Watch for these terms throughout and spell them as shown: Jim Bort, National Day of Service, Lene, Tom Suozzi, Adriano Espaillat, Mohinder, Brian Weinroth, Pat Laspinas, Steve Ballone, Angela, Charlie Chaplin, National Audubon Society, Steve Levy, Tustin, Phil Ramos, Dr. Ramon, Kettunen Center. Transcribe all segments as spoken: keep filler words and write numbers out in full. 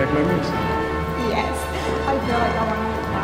like my music. Yes, I feel like I want to do that.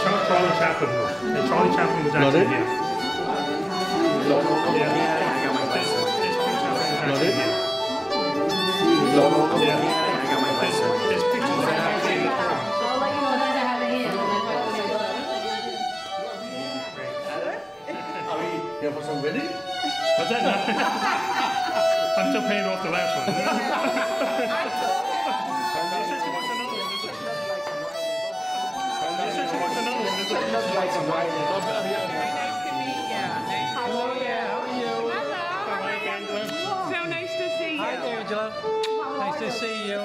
Charlie Chaplin. And Charlie Chaplin was actually here. Yeah. Yeah, I got my license. Not it? Yeah, I got my license. This picture is actually here. I'll let you know that I have a hand. Are we here for some wedding? What's that now? I'm still paying off the last one. Just like some wine. Nice to meet you. Hello, yeah, how are you? Hello, how are you? So nice to see you. Hi, Angela. Nice to see you.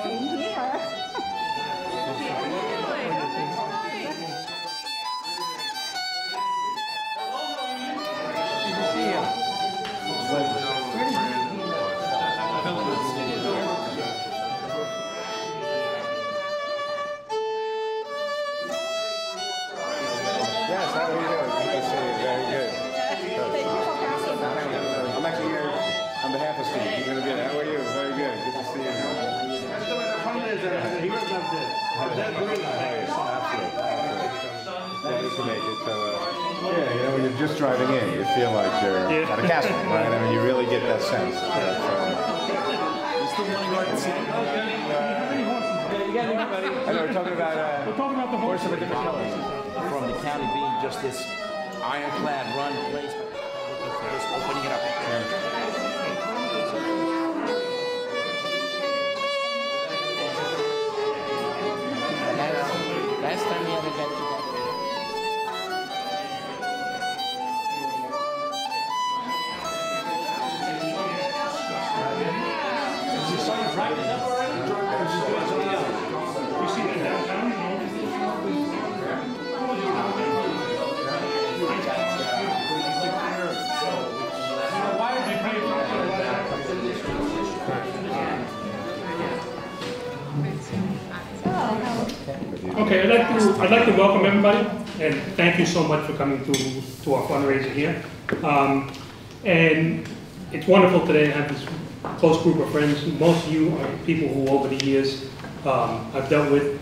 Just driving in, you feel like you're yeah. at a castle, right? I mean, you really get that sense. Yeah. You still want to go out and see? I know, we're talking about uh, we're talking about the horse of a different color. From the county being just this ironclad run place, just opening it up. Yeah. Last time we ever got together. Okay, I'd like to, I'd like to welcome everybody and thank you so much for coming to, to our fundraiser here. Um, and it's wonderful today to have this close group of friends. Most of you are people who over the years um, I've dealt with,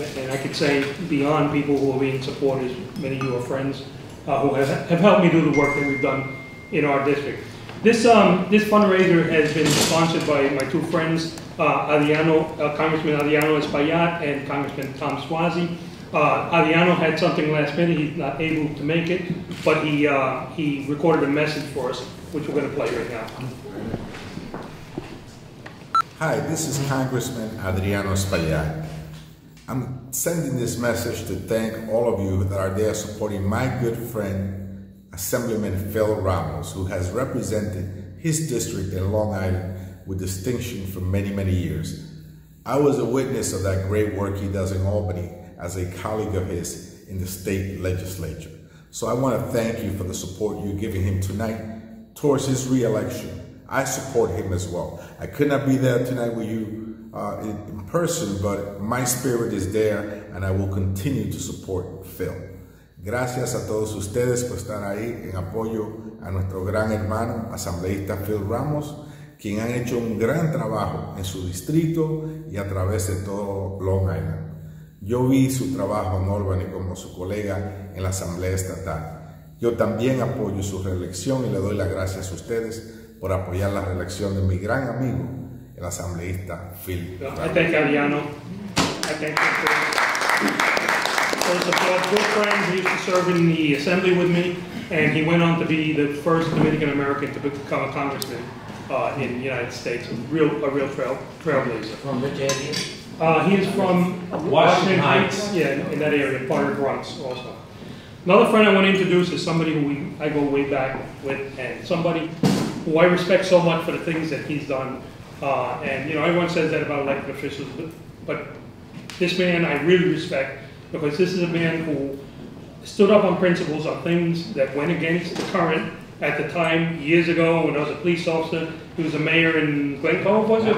uh, and I could say beyond people who are being supporters, many of you are friends uh, who have, have helped me do the work that we've done in our district. This, um, this fundraiser has been sponsored by my two friends, Uh, Adriano, uh, Congressman Adriano Espaillat and Congressman Tom Suozzi. Uh, Adriano had something last minute; he's not able to make it, but he uh, he recorded a message for us, which we're going to play right now. Hi, this is Congressman Adriano Espaillat. I'm sending this message to thank all of you that are there supporting my good friend, Assemblyman Phil Ramos, who has represented his district in Long Island with distinction for many, many years. I was a witness of that great work he does in Albany as a colleague of his in the state legislature. So I want to thank you for the support you're giving him tonight towards his re-election. I support him as well. I could not be there tonight with you uh, in, in person, but my spirit is there and I will continue to support Phil. Gracias a todos ustedes por estar ahí en apoyo a nuestro gran hermano, asambleísta Phil Ramos, quien han hecho un gran trabajo en su distrito y a través de todo Long Island. Yo vi su trabajo en Albany como su colega en la Asamblea Estatal. Yo también apoyo su reelección y le doy las gracias a ustedes por apoyar la reelección de mi gran amigo, el asambleísta Phil. Well, I thank Adriano. I thank him for his support. Good friends who used to serve in the assembly with me. And he went on to be the first Dominican American to become a congressman uh, in the United States, a real, a real trail, trailblazer. From which area? Uh, he is from Washington, Washington Heights, yeah, in that area, part of the Bronx also. Another friend I want to introduce is somebody who we, I go way back with, and somebody who I respect so much for the things that he's done. Uh, and you know, everyone says that about elected officials, but, but this man I really respect, because this is a man who stood up on principles, on things that went against the current at the time, years ago, when I was a police officer. He was a mayor in Glen Cove, was it?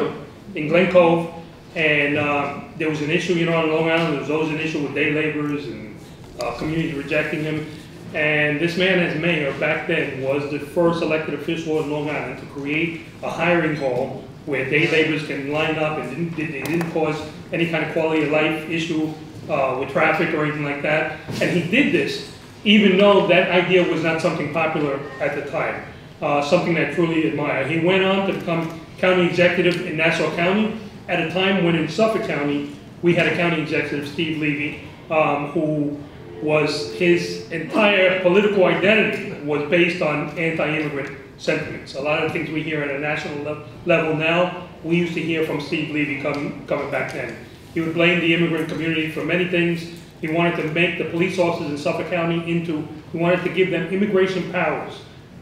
In Glen Cove. And uh, there was an issue, you know, on Long Island. There was always an issue with day laborers and uh, communities rejecting him. And this man, as mayor back then, was the first elected official in Long Island to create a hiring hall where day laborers can line up, and didn't, they didn't cause any kind of quality of life issue Uh, with traffic or anything like that. And he did this even though that idea was not something popular at the time, uh, something I truly admire. He went on to become county executive in Nassau County at a time when in Suffolk County we had a county executive, Steve Levy, um, who was, his entire political identity was based on anti-immigrant sentiments. A lot of things we hear at a national le level now, we used to hear from Steve Levy come, coming back then. He would blame the immigrant community for many things. He wanted to make the police officers in Suffolk County into, he wanted to give them immigration powers,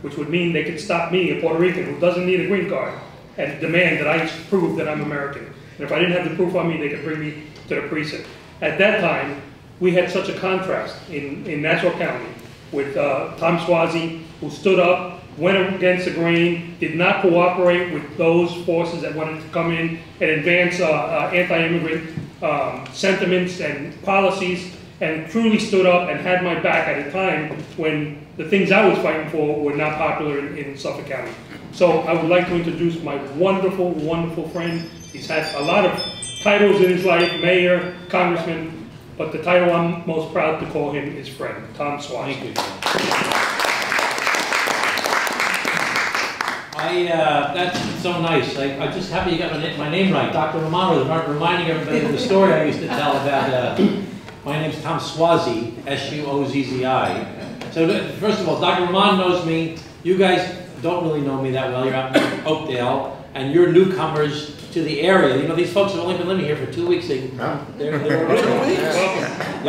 which would mean they could stop me, a Puerto Rican who doesn't need a green card, and demand that I prove that I'm American. And if I didn't have the proof on me, they could bring me to the precinct. At that time, we had such a contrast in, in Nassau County with uh, Tom Suozzi, who stood up, went against the grain, did not cooperate with those forces that wanted to come in and advance uh, uh, anti-immigrant Um, sentiments and policies, and truly stood up and had my back at a time when the things I was fighting for were not popular in, in Suffolk County. So I would like to introduce my wonderful, wonderful friend. He's had a lot of titles in his life, mayor, congressman, but the title I'm most proud to call him is friend, Tom Suozzi. I, uh, that's so nice. I, I'm just happy you got my, my name right. Doctor Ramon, reminding everybody of the story I used to tell about, uh, my name's Tom Suozzi, S U O Z Z I. So first of all, Doctor Ramon knows me. You guys don't really know me that well. You're out in Oakdale, and you're newcomers to the area. You know, these folks have only been living here for two weeks. They, no. They're, they're originally, yeah,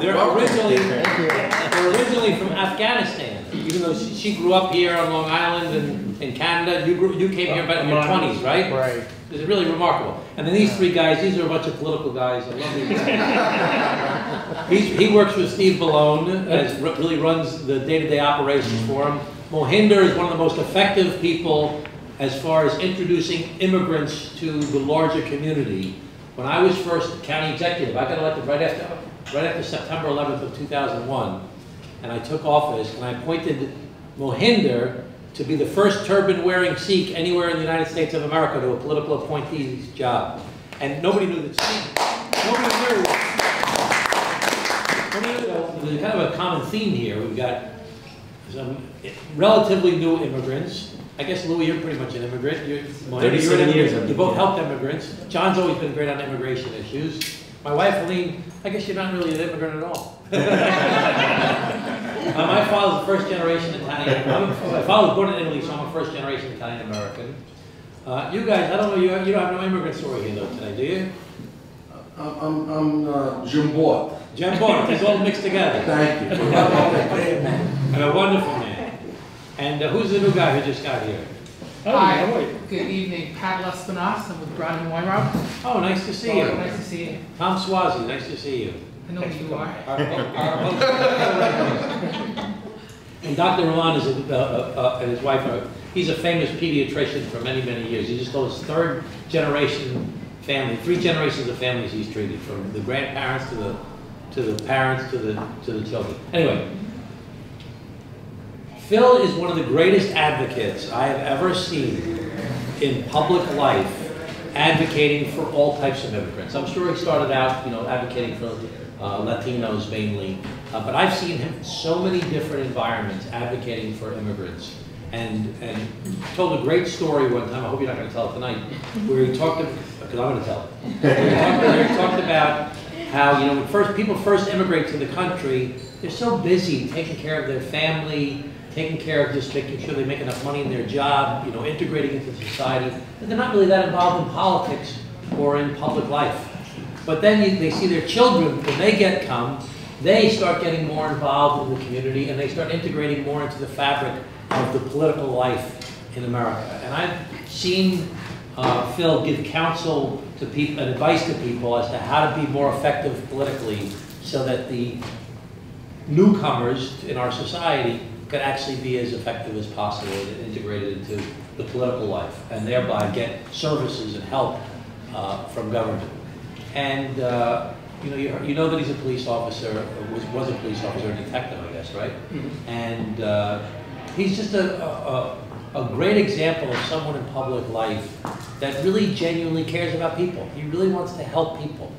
they're originally, they're originally from Afghanistan. Even though she, she grew up here on Long Island and in Canada, you grew, you came here about in your twenties, right? Right. It's really remarkable. And then these three guys, these are a bunch of political guys. I love these guys. He's, he works with Steve Ballone, as really runs the day-to-day operations for him. Mohinder is one of the most effective people as far as introducing immigrants to the larger community. When I was first county executive, I got elected right after, right after September eleventh of two thousand one, and I took office, and I appointed Mohinder to be the first turban-wearing Sikh anywhere in the United States of America to a political appointee's job. And nobody knew that Sikh, nobody knew. There's kind of a common theme here. We've got some relatively new immigrants. I guess, Louis, you're pretty much an immigrant. You're, you're an immigrant. You both helped immigrants. John's always been great on immigration issues. My wife, Lene, I guess you're not really an immigrant at all. uh, my father's first generation Italian. I'm a, my father was born in Italy, so I'm a first generation Italian American. Uh, you guys, I don't know, you, you don't have no immigrant story here though tonight, do you? Uh, I'm, I'm uh, Jim Bort. Jim Bort, it's all mixed together. Thank you. And a wonderful man. And uh, who's the new guy who just got here? Oh, hi, good evening. Pat Laspinas. I'm with Brian Weinroth. Oh, nice to see oh, you. Nice to see you. Tom Suozzi, nice to see you. I know who you are. Our, our, our and Doctor Ramon is a, uh, uh, and his wife, are, he's a famous pediatrician for many, many years. He just goes third generation family, three generations of families he's treated, from the grandparents to the to the parents to the to the children. Anyway. Phil is one of the greatest advocates I have ever seen in public life, advocating for all types of immigrants. I'm sure he started out, you know, advocating for uh, Latinos mainly, uh, but I've seen him in so many different environments advocating for immigrants. And and told a great story one time. I hope you're not going to tell it tonight, where he talked, because I'm going to tell it. Where he talked, where he talked about how, you know, when first people first immigrate to the country, they're so busy taking care of their family, taking care of just making sure they make enough money in their job, you know, integrating into society, that they're not really that involved in politics or in public life. But then you, they see their children, when they get come, they start getting more involved in the community and they start integrating more into the fabric of the political life in America. And I've seen uh, Phil give counsel to people and advice to people as to how to be more effective politically so that the newcomers in our society could actually be as effective as possible and integrated into the political life and thereby get services and help uh, from government. And uh, you know, you, you know that he's a police officer, was, was a police officer, a detective, I guess, right? Mm-hmm. And uh, he's just a, a, a great example of someone in public life that really genuinely cares about people. He really wants to help people.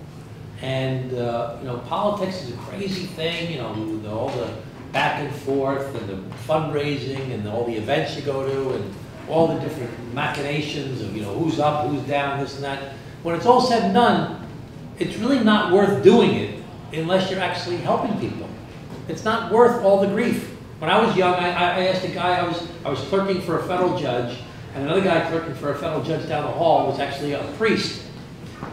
And uh, you know, politics is a crazy thing, you know, with all the back and forth and the fundraising and all the events you go to and all the different machinations of, you know, who's up, who's down, this and that. When it's all said and done, it's really not worth doing it unless you're actually helping people. It's not worth all the grief. When I was young, I, I asked a guy, I was, I was clerking for a federal judge, and another guy clerking for a federal judge down the hall was actually a priest.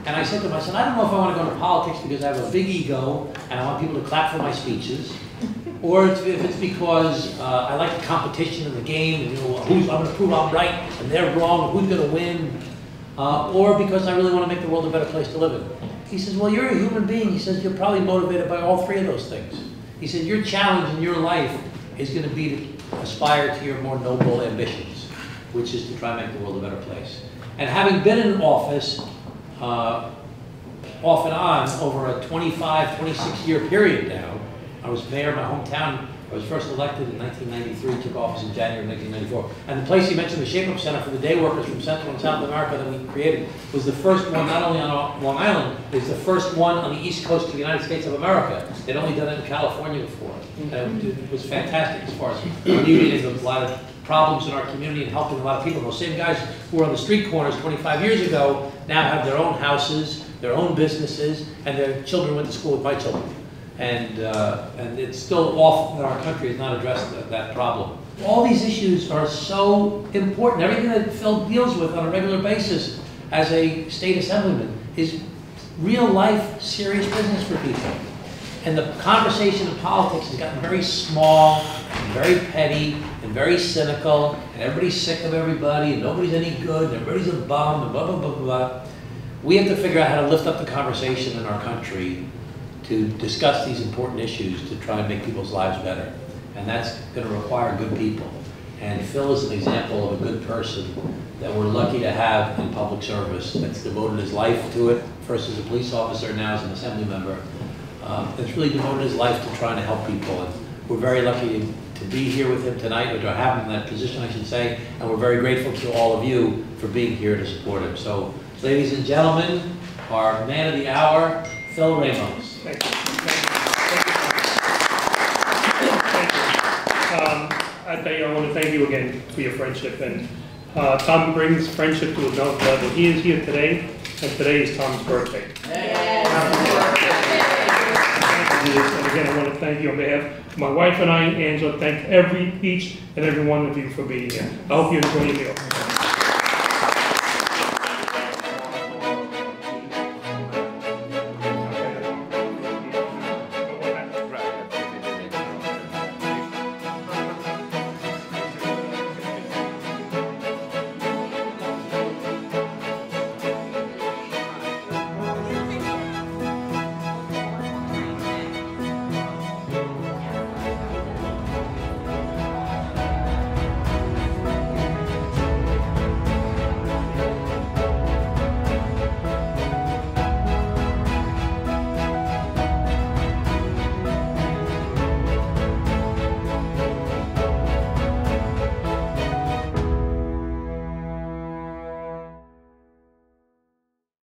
And I said to him, I said, I don't know if I want to go into politics because I have a big ego and I want people to clap for my speeches, or if it's because uh, I like the competition in the game, and, you know, who's, I'm going to prove I'm right and they're wrong, who's going to win, uh, or because I really want to make the world a better place to live in. He says, well, you're a human being. He says, you're probably motivated by all three of those things. He said, your challenge in your life is going to be to aspire to your more noble ambitions, which is to try and make the world a better place. And having been in office uh, off and on over a twenty-five, twenty-six year period now, I was mayor of my hometown. I was first elected in nineteen ninety-three, took office in January of nineteen ninety-four. And the place you mentioned, the Shape-Up Center for the day workers from Central and South America that we created, was the first one, not only on Long Island, it was the first one on the East Coast of the United States of America. They'd only done it in California before. And it was fantastic as far as alleviating a lot of problems in our community and helping a lot of people. Those same guys who were on the street corners twenty-five years ago now have their own houses, their own businesses, and their children went to school with my children. And, uh, and it's still off that our country has not addressed the, that problem. All these issues are so important. Everything that Phil deals with on a regular basis as a state assemblyman is real life, serious business for people. And the conversation in politics has gotten very small, and very petty, and very cynical, and everybody's sick of everybody, and nobody's any good, and everybody's a bum, and blah, blah, blah, blah, blah. We have to figure out how to lift up the conversation in our country to discuss these important issues to try and make people's lives better. And that's going to require good people. And Phil is an example of a good person that we're lucky to have in public service that's devoted his life to it, first as a police officer, now as an assembly member. Uh, that's really devoted his life to trying to help people. And we're very lucky to be here with him tonight, or to have him in that position, I should say. And we're very grateful to all of you for being here to support him. So, ladies and gentlemen, our man of the hour, Phil Ramos. Thank you. Thank you. Um, I, thank you. I want to thank you again for your friendship. And uh, Tom brings friendship to another level. He is here today, and today is Tom's birthday. Hey. Tom's birthday. Thank you. And again, I want to thank you on behalf of my wife and I, Angela. Thank every, each and every one of you for being here. I hope you enjoy your meal.